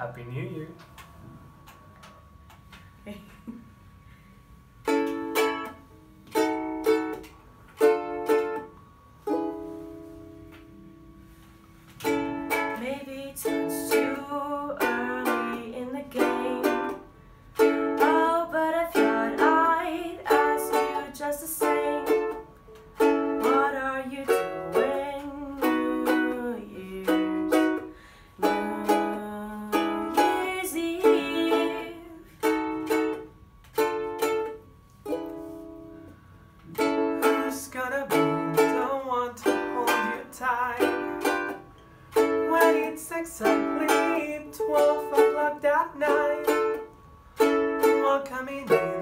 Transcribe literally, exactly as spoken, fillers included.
Happy New Year. Okay. Maybe it's too early in the game. Oh, but I thought I'd ask you just the same. What are you doing New Year's, New Year's Eve? Who's gonna be the one to hold you tight? It's exactly twelve o'clock that night. One coming in.